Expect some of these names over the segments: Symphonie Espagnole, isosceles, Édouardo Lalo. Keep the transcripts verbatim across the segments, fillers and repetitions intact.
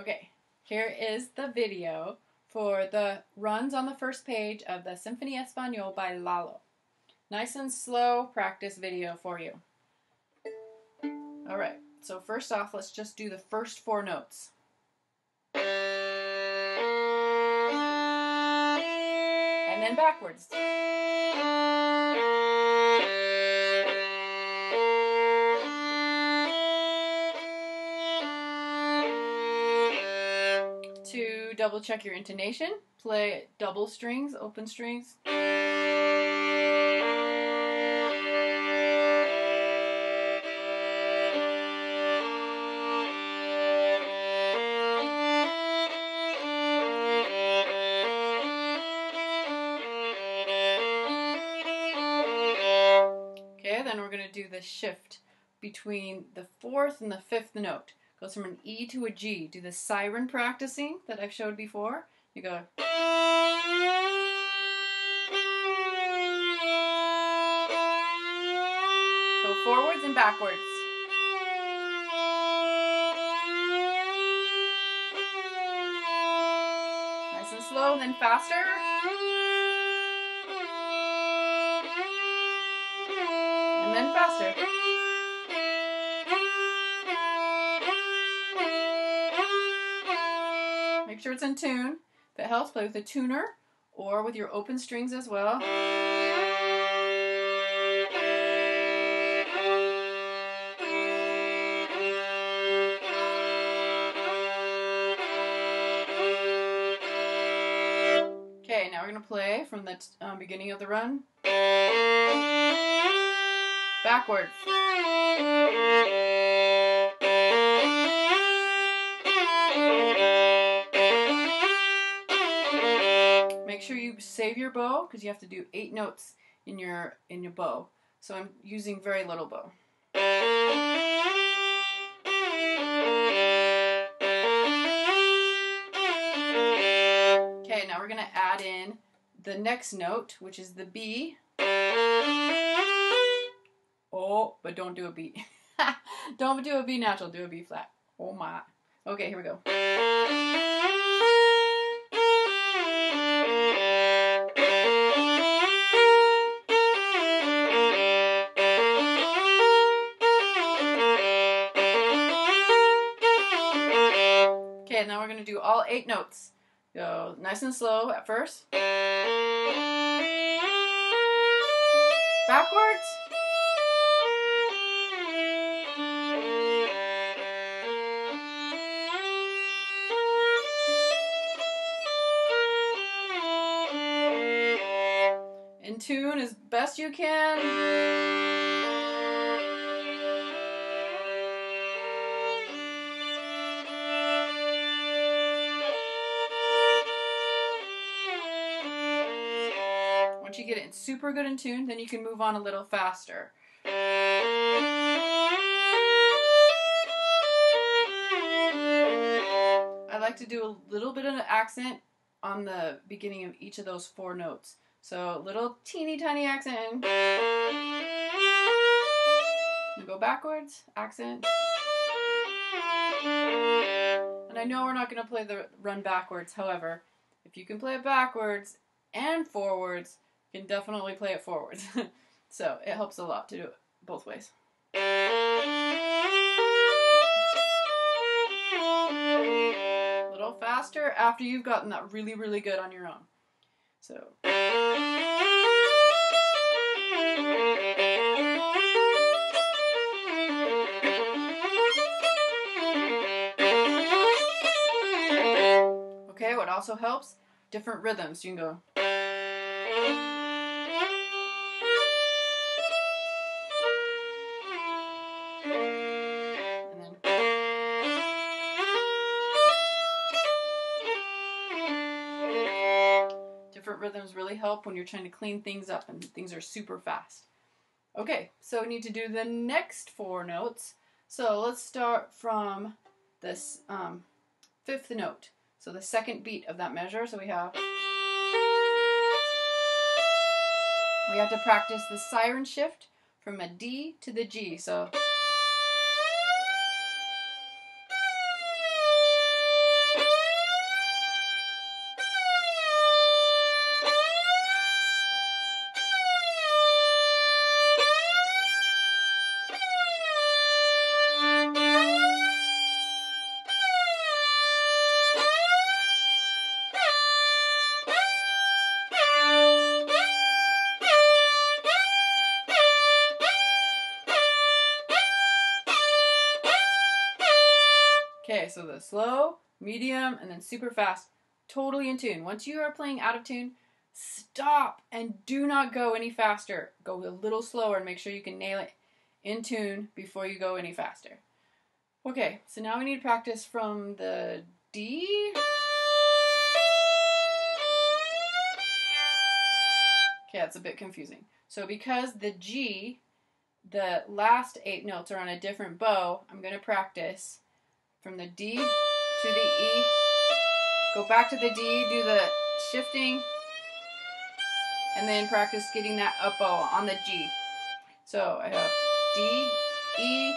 Okay, here is the video for the runs on the first page of the Symphonie Espagnole by Lalo. Nice and slow practice video for you. All right, so first off, let's just do the first four notes. And then backwards. To double check your intonation, play double strings, open strings. Okay, then we're going to do the shift between the fourth and the fifth note. Goes from an E to a G. Do the siren practicing that I've showed before. You go. So forwards and backwards. Nice and slow, then faster. And then faster. Make sure it's in tune. If it helps, play with a tuner or with your open strings as well. Okay, now we're going to play from the um, beginning of the run. Backwards. Make sure you save your bow because you have to do eight notes in your in your bow. So I'm using very little bow. Okay, now we're going to add in the next note, which is the B. Oh, but don't do a B. Don't do a B natural, do a B flat. Oh my. Okay, here we go. Okay, now we're going to do all eight notes. Go nice and slow at first. Backwards. In tune as best you can. Once you get it super good in tune, then you can move on a little faster. I like to do a little bit of an accent on the beginning of each of those four notes. So a little teeny tiny accent. And go backwards, accent. And I know we're not going to play the run backwards, however, if you can play it backwards and forwards, can definitely play it forwards. So it helps a lot to do it both ways. A little faster after you've gotten that really, really good on your own. So. Okay, what also helps? Different rhythms. You can go. Different rhythms really help when you're trying to clean things up and things are super fast. Okay, so we need to do the next four notes. So let's start from this um, fifth note. So the second beat of that measure. So we have we have to practice the siren shift from a D to the G. So so the slow, medium, and then super fast, totally in tune. Once you are playing out of tune, stop and do not go any faster. Go a little slower and make sure you can nail it in tune before you go any faster. Okay, so now we need to practice from the D. Okay, that's a bit confusing. So because the G, the last eight notes are on a different bow, I'm going to practice from the D to the E. Go back to the D, do the shifting, and then practice getting that up bow on the G. So I have D, E,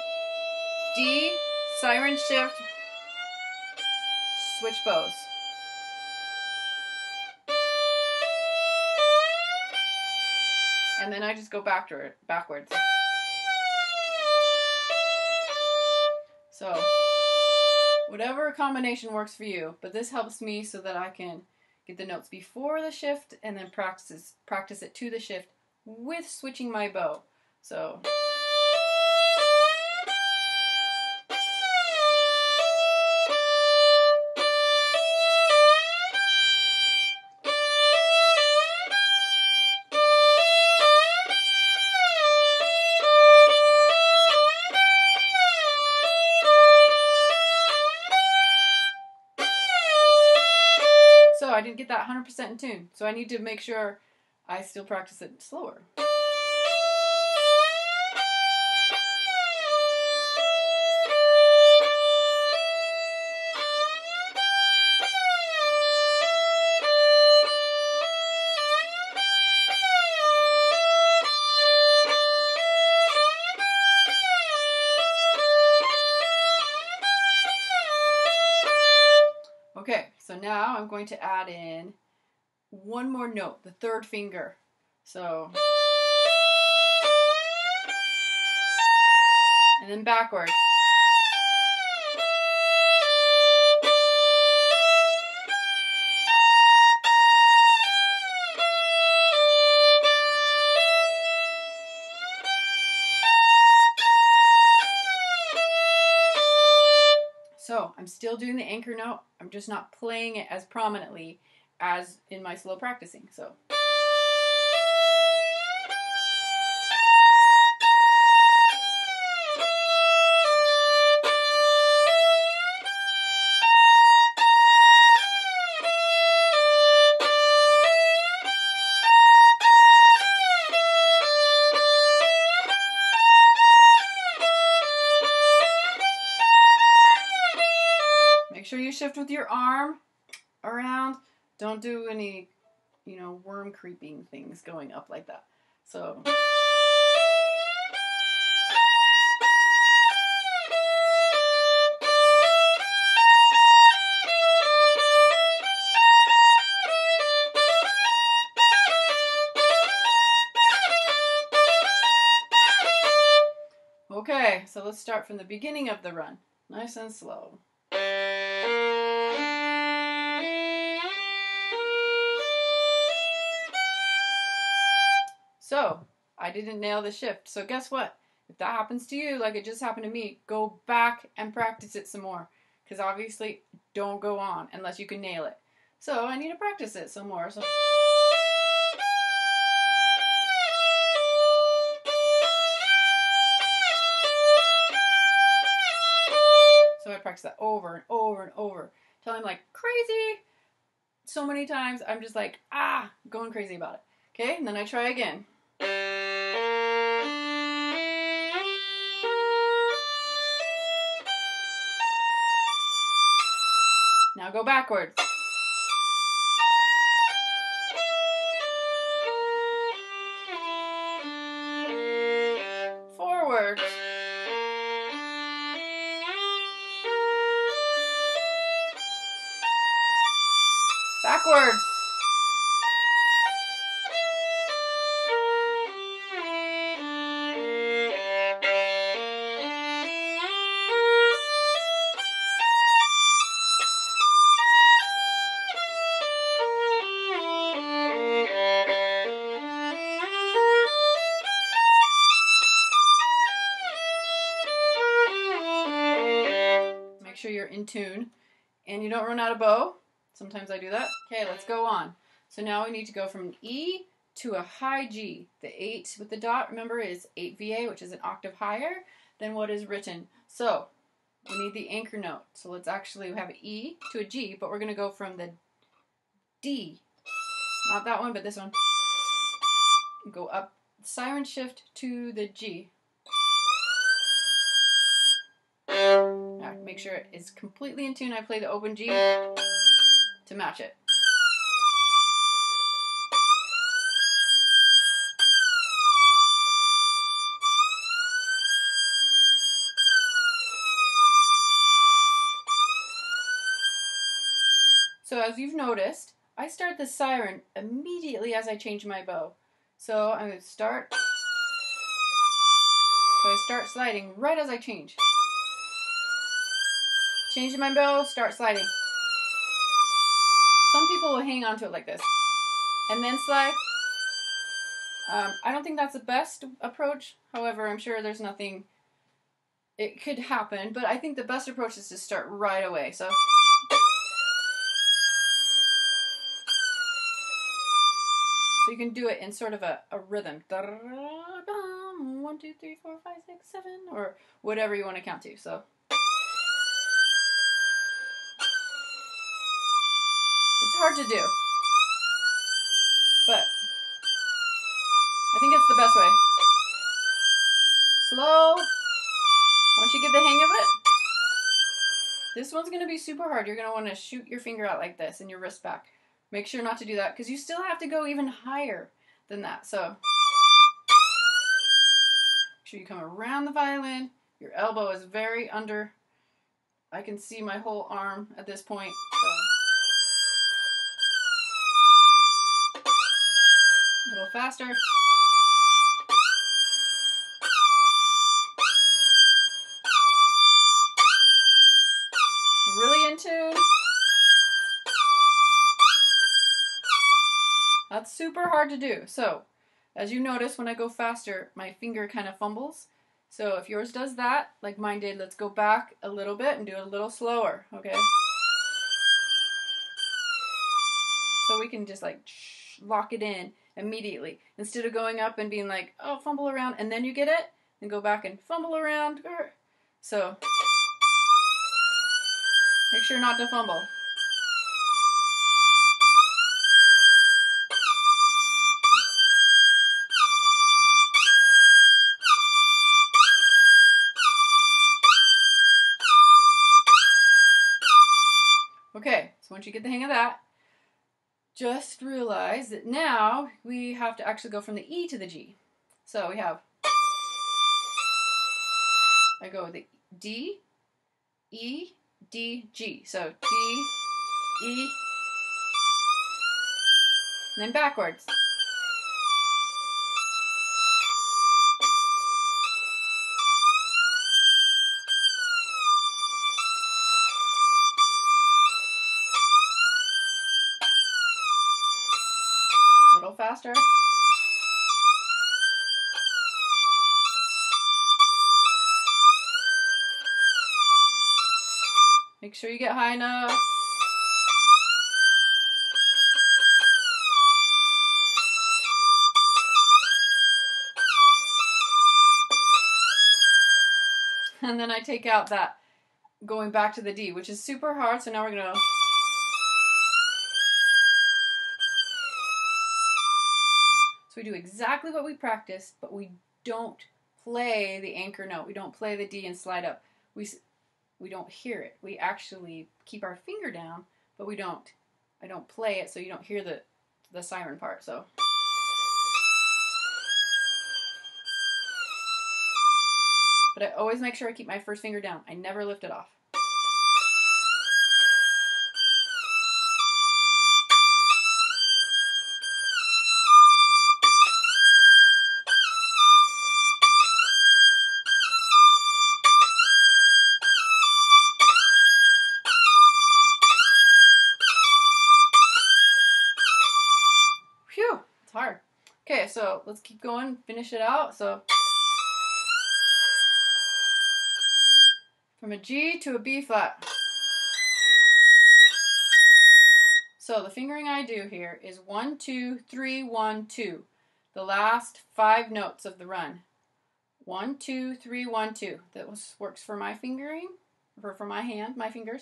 D, siren shift, switch bows. And then I just go backward, backwards. So, whatever combination works for you, but this helps me so that I can get the notes before the shift and then practice, practice it to the shift with switching my bow. So, I didn't get that one hundred percent in tune, so I need to make sure I still practice it slower. Okay, so now I'm going to add in one more note, the third finger. So, and then backwards. So I'm still doing the anchor note, I'm just not playing it as prominently as in my slow practicing. So, make sure you shift with your arm around. Don't do any, you know, worm creeping things going up like that. So. Okay, so let's start from the beginning of the run. Nice and slow. So, I didn't nail the shift. So guess what? If that happens to you, like it just happened to me, go back and practice it some more. Because obviously, don't go on unless you can nail it. So, I need to practice it some more. So. so, I practice that over and over and over. Till I'm like, crazy! So many times, I'm just like, ah, going crazy about it. Okay, and then I try again. Now go backwards. Forward. Backwards. in tune and you don't run out of bow. Sometimes I do that. Okay, let's go on. So now we need to go from an E to a high G. The eight with the dot, remember, is eight V A, which is an octave higher than what is written. So we need the anchor note. So let's actually have an E to a G, but we're going to go from the D. Not that one, but this one. Go up, siren shift to the G. Now, make sure it is completely in tune. I play the open G to match it. So as you've noticed, I start the siren immediately as I change my bow. So I'm going to start, so I start sliding right as I change. Change my bow, start sliding. Some people will hang on to it like this and then slide. Um, I don't think that's the best approach, however I'm sure there's nothing, it could happen, but I think the best approach is to start right away. So. So you can do it in sort of a, a rhythm. One, two, three, four, five, six, seven, or whatever you want to count to. So it's hard to do, but I think it's the best way. Slow. Once you get the hang of it, this one's going to be super hard. You're going to want to shoot your finger out like this and your wrist back. Make sure not to do that because you still have to go even higher than that. So make sure you come around the violin. Your elbow is very under. I can see my whole arm at this point. So. A little faster. Really in tune. That's super hard to do. So, as you notice, when I go faster, my finger kind of fumbles. So if yours does that, like mine did, let's go back a little bit and do it a little slower, okay? So we can just like lock it in immediately. Instead of going up and being like, oh, fumble around, and then you get it, and go back and fumble around. So, make sure not to fumble. Okay, so once you get the hang of that, just realize that now we have to actually go from the E to the G. So we have, I go with the D, E, D, G. So D, E, and then backwards. Faster. Make sure you get high enough. And then I take out that going back to the D, which is super hard, so now we're gonna So we do exactly what we practiced, but we don't play the anchor note. We don't play the D and slide up. We, we don't hear it. We actually keep our finger down, but we don't. I don't play it, so you don't hear the, the siren part. So. But I always make sure I keep my first finger down. I never lift it off. Hard. Okay, so let's keep going, finish it out. So from a G to a B flat. So the fingering I do here is one, two, three, one, two. The last five notes of the run. One, two, three, one, two. That was, works for my fingering, or for my hand, my fingers.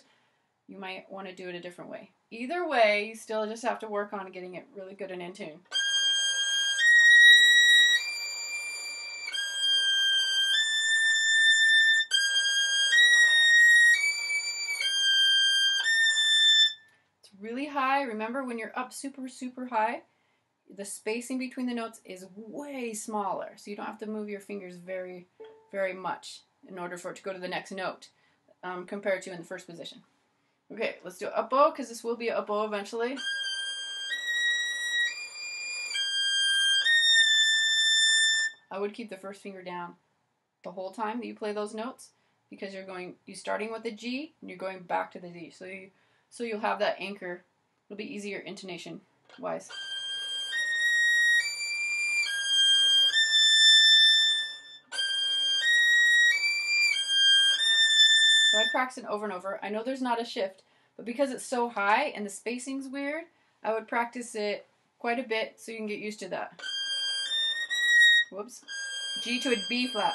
You might want to do it a different way. Either way, you still just have to work on getting it really good and in tune. It's really high. Remember, when you're up super, super high, the spacing between the notes is way smaller, so you don't have to move your fingers very, very much in order for it to go to the next note um, compared to in the first position. Okay, let's do up bow, because this will be up bow eventually. I would keep the first finger down the whole time that you play those notes, because you're going, you're starting with the G and you're going back to the D, so you, so you'll have that anchor. It'll be easier intonation wise. So I practice it over and over. I know there's not a shift, but because it's so high and the spacing's weird, I would practice it quite a bit so you can get used to that. Whoops. G to a B flat.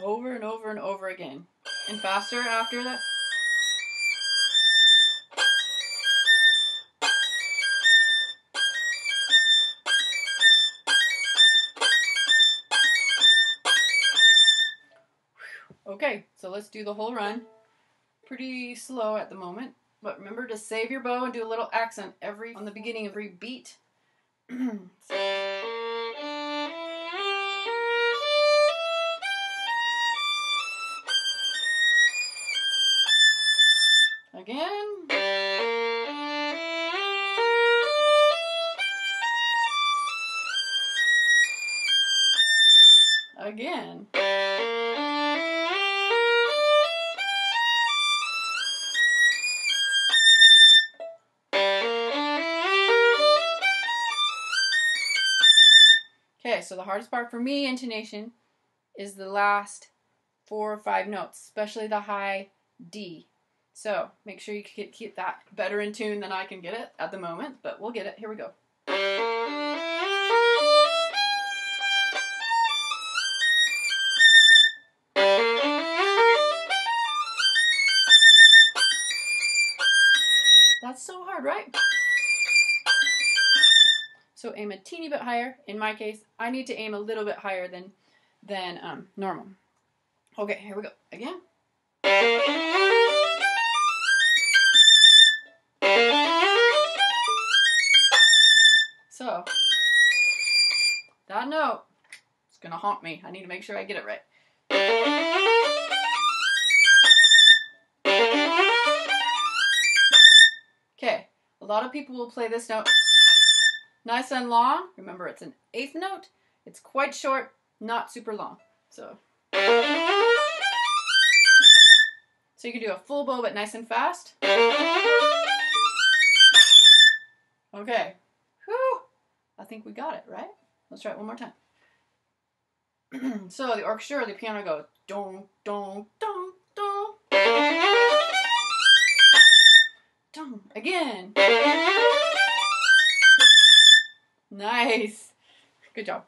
Over and over and over again. And faster after that. Okay, so let's do the whole run. Pretty slow at the moment, but remember to save your bow and do a little accent every on the beginning of every beat. So again. Again. Okay, so the hardest part for me, intonation, is the last four or five notes, especially the high D. So make sure you keep that better in tune than I can get it at the moment, but we'll get it. Here we go. That's so hard, right? So aim a teeny bit higher. In my case, I need to aim a little bit higher than than um, normal. Okay, here we go. Again. So that note is gonna haunt me. I need to make sure I get it right. Okay, a lot of people will play this note nice and long. Remember, it's an eighth note. It's quite short, not super long. So, so you can do a full bow, but nice and fast. Okay. Whew. I think we got it, right? Let's try it one more time. So the orchestra or the piano goes, don, don, don, don. Don. Again. Nice. Good job.